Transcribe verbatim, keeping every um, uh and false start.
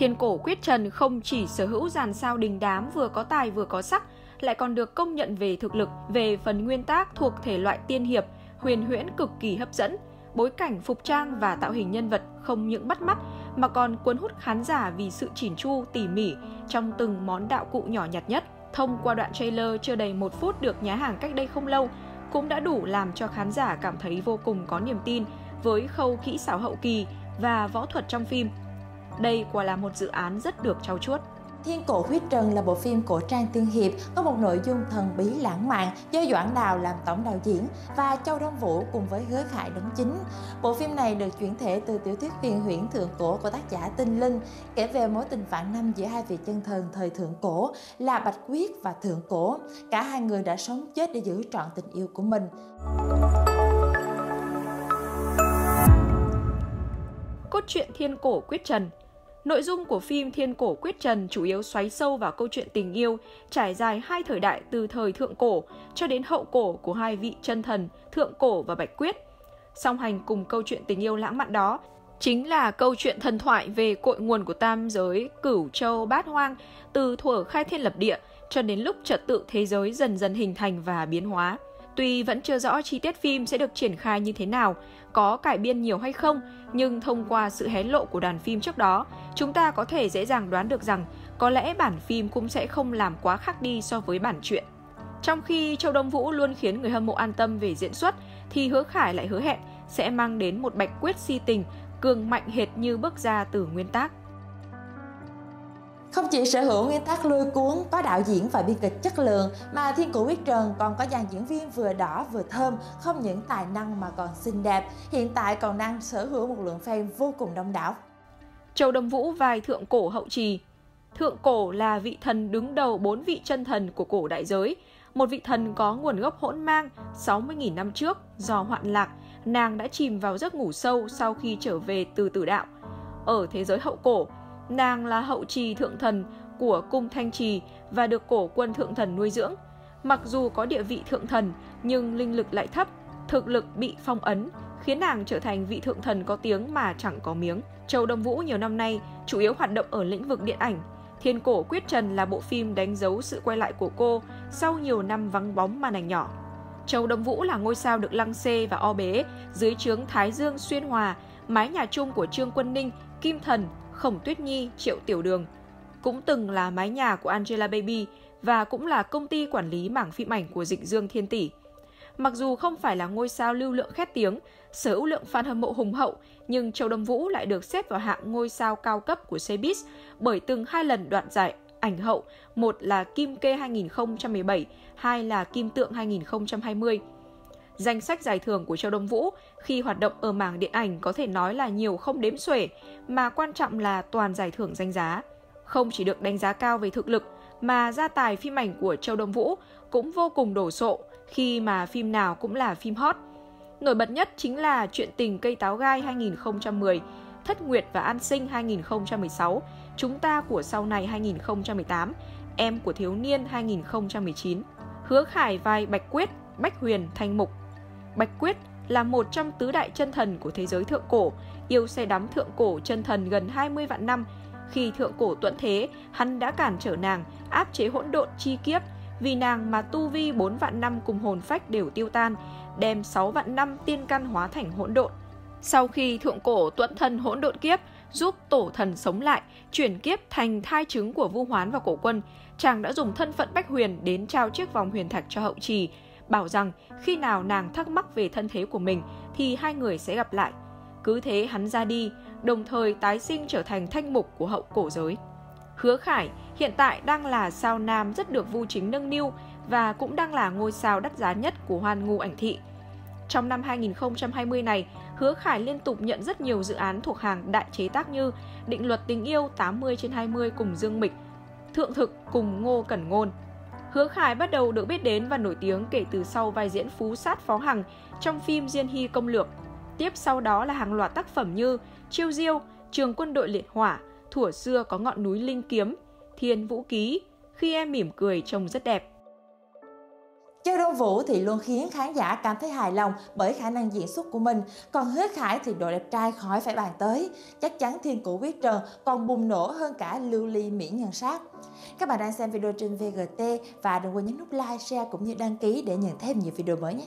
Thiên Cổ Quyết Trần không chỉ sở hữu dàn sao đình đám vừa có tài vừa có sắc, lại còn được công nhận về thực lực, về phần nguyên tác thuộc thể loại tiên hiệp, huyền huyễn cực kỳ hấp dẫn. Bối cảnh, phục trang và tạo hình nhân vật không những bắt mắt mà còn cuốn hút khán giả vì sự chỉn chu, tỉ mỉ trong từng món đạo cụ nhỏ nhặt nhất. Thông qua đoạn trailer chưa đầy một phút được nhá hàng cách đây không lâu, cũng đã đủ làm cho khán giả cảm thấy vô cùng có niềm tin với khâu kỹ xảo hậu kỳ và võ thuật trong phim. Đây quả là một dự án rất được trau chuốt. Thiên Cổ Quyết Trần là bộ phim cổ trang tiên hiệp có một nội dung thần bí lãng mạn do Doãn Đào làm tổng đạo diễn và Châu Đông Vũ cùng với Hứa Khải đóng chính. Bộ phim này được chuyển thể từ tiểu thuyết huyền huyễn Thượng Cổ của tác giả Tinh Linh, kể về mối tình vạn năm giữa hai vị chân thần thời Thượng Cổ là Bạch Quyết và Thượng Cổ. Cả hai người đã sống chết để giữ trọn tình yêu của mình. Cốt truyện Thiên Cổ Quyết Trần. Nội dung của phim Thiên Cổ Quyết Trần chủ yếu xoáy sâu vào câu chuyện tình yêu, trải dài hai thời đại từ thời Thượng Cổ cho đến Hậu Cổ của hai vị chân thần Thượng Cổ và Bạch Quyết. Song hành cùng câu chuyện tình yêu lãng mạn đó chính là câu chuyện thần thoại về cội nguồn của tam giới Cửu Châu Bát Hoang, từ thuở khai thiên lập địa cho đến lúc trật tự thế giới dần dần hình thành và biến hóa. Tuy vẫn chưa rõ chi tiết phim sẽ được triển khai như thế nào, có cải biên nhiều hay không, nhưng thông qua sự hé lộ của đoàn phim trước đó, chúng ta có thể dễ dàng đoán được rằng có lẽ bản phim cũng sẽ không làm quá khác đi so với bản truyện. Trong khi Châu Đông Vũ luôn khiến người hâm mộ an tâm về diễn xuất, thì Hứa Khải lại hứa hẹn sẽ mang đến một Bạch Quyết si tình, cường mạnh hệt như bước ra từ nguyên tác. Không chỉ sở hữu nguyên tác lôi cuốn, có đạo diễn và biên kịch chất lượng, mà Thiên Cổ Quyết Trần còn có dàn diễn viên vừa đỏ vừa thơm, không những tài năng mà còn xinh đẹp. Hiện tại còn đang sở hữu một lượng fan vô cùng đông đảo. Châu Đông Vũ vai Thượng Cổ hậu trì. Thượng Cổ là vị thần đứng đầu bốn vị chân thần của cổ đại giới. Một vị thần có nguồn gốc hỗn mang, sáu mươi nghìn năm trước, do hoạn lạc, nàng đã chìm vào giấc ngủ sâu sau khi trở về từ tử đạo. Ở thế giới Hậu Cổ, nàng là hậu trì thượng thần của cung Thanh Trì và được cổ quân thượng thần nuôi dưỡng. Mặc dù có địa vị thượng thần nhưng linh lực lại thấp, thực lực bị phong ấn, khiến nàng trở thành vị thượng thần có tiếng mà chẳng có miếng. Châu Đông Vũ nhiều năm nay chủ yếu hoạt động ở lĩnh vực điện ảnh. Thiên Cổ Quyết Trần là bộ phim đánh dấu sự quay lại của cô sau nhiều năm vắng bóng màn ảnh nhỏ. Châu Đông Vũ là ngôi sao được lăng xê và o bế dưới trướng Thái Dương Xuyên Hòa, mái nhà chung của Trương Quân Ninh, Kim Thần, Khổng Tuyết Nhi, Triệu Tiểu Đường. Cũng từng là mái nhà của Angela Baby và cũng là công ty quản lý mảng phim ảnh của Dịch Dương Thiên Tỷ. Mặc dù không phải là ngôi sao lưu lượng khét tiếng, sở hữu lượng fan hâm mộ hùng hậu, nhưng Châu Đông Vũ lại được xếp vào hạng ngôi sao cao cấp của Cbiz bởi từng hai lần đoạt giải ảnh hậu, một là Kim Kê hai nghìn không trăm mười bảy, hai là Kim Tượng hai nghìn không trăm hai mươi. Danh sách giải thưởng của Châu Đông Vũ khi hoạt động ở mảng điện ảnh có thể nói là nhiều không đếm xuể, mà quan trọng là toàn giải thưởng danh giá. Không chỉ được đánh giá cao về thực lực, mà gia tài phim ảnh của Châu Đông Vũ cũng vô cùng đổ sộ khi mà phim nào cũng là phim hot. Nổi bật nhất chính là Chuyện Tình Cây Táo Gai hai nghìn không trăm mười, Thất Nguyệt và An Sinh hai nghìn không trăm mười sáu, Chúng Ta của Sau Này hai nghìn không trăm mười tám, Em của Thiếu Niên hai nghìn không trăm mười chín. Hứa Khải vai Bạch Quyết, Bách Huyền, Thanh Mục. Bạch Quyết là một trong tứ đại chân thần của thế giới Thượng Cổ, yêu say đắm Thượng Cổ chân thần gần hai mươi vạn năm. Khi Thượng Cổ tuẫn thế, hắn đã cản trở nàng, áp chế hỗn độn chi kiếp, vì nàng mà tu vi bốn vạn năm cùng hồn phách đều tiêu tan, đem sáu vạn năm tiên căn hóa thành hỗn độn. Sau khi Thượng Cổ tuẫn thân hỗn độn kiếp, giúp tổ thần sống lại, chuyển kiếp thành thai trứng của Vu Hoán và Cổ Quân, chàng đã dùng thân phận Bách Huyền đến trao chiếc vòng huyền thạch cho hậu trì, bảo rằng khi nào nàng thắc mắc về thân thế của mình thì hai người sẽ gặp lại. Cứ thế hắn ra đi, đồng thời tái sinh trở thành Thanh Mục của Hậu Cổ giới. Hứa Khải hiện tại đang là sao nam rất được Vu Chính nâng niu và cũng đang là ngôi sao đắt giá nhất của Hoan Ngu Ảnh Thị. Trong năm hai nghìn không trăm hai mươi này, Hứa Khải liên tục nhận rất nhiều dự án thuộc hàng đại chế tác như Định Luật Tình Yêu tám mươi trên hai mươi cùng Dương Mịch, Thượng Thực cùng Ngô Cẩn Ngôn. Hứa Khải bắt đầu được biết đến và nổi tiếng kể từ sau vai diễn Phú Sát Phó Hằng trong phim Diên Hy Công Lược. Tiếp sau đó là hàng loạt tác phẩm như Chiêu Diêu, Trường Quân Đội Liệt Hỏa, Thủa Xưa Có Ngọn Núi Linh Kiếm, Thiên Vũ Ký, Khi Em Mỉm Cười Trông Rất Đẹp. Châu Đông Vũ thì luôn khiến khán giả cảm thấy hài lòng bởi khả năng diễn xuất của mình, còn Hứa Khải thì độ đẹp trai khỏi phải bàn tới, chắc chắn Thiên Cổ Quyết Trần còn bùng nổ hơn cả Lưu Ly Mỹ Nhân Sát. Các bạn đang xem video trên vê giê tê và đừng quên nhấn nút like, share cũng như đăng ký để nhận thêm nhiều video mới nhé.